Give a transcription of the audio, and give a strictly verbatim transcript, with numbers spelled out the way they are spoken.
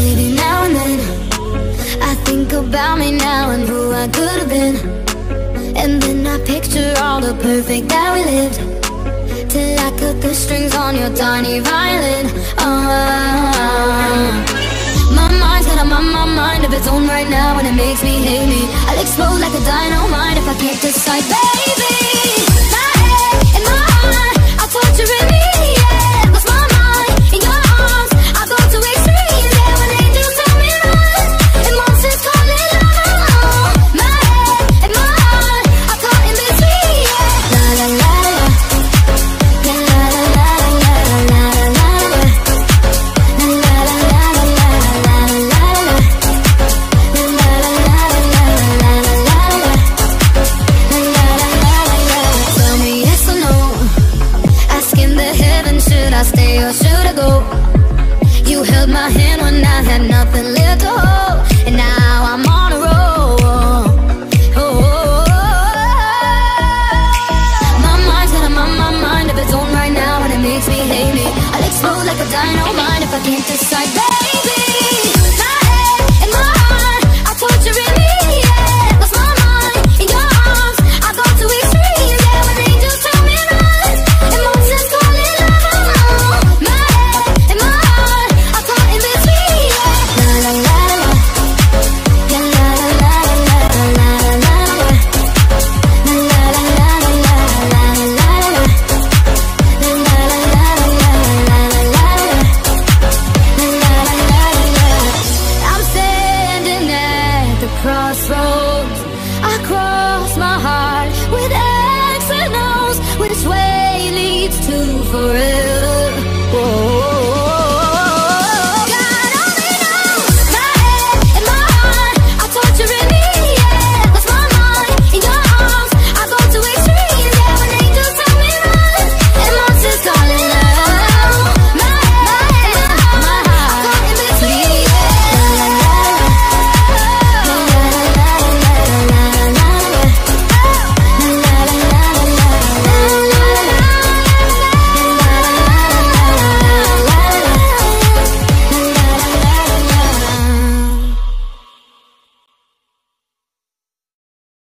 Every now and then I think about me now and who I could have been. And then I picture all the perfect that we lived, till I cut the strings on your tiny violin. Oh, my mind's got a mind, my mind of its own right now, and it makes me hate me. I'll explode like a dynamite if I can't decide, baby. My head and my heart are torturing me, yeah. Lost my mind in your arms, I go to extremes, yeah. When angels tell me run, and monsters call me love. My head and my heart are caught in between, yeah. La la la la, la la la la la la la la. Stay or should I go? You held my hand when I had nothing left to hold, and now I'm on a roll. Oh, oh, oh, oh. My mind's got a mind, my mind of its own right now, and it makes me hate me. I'll explode like a dynamite if I can't decide.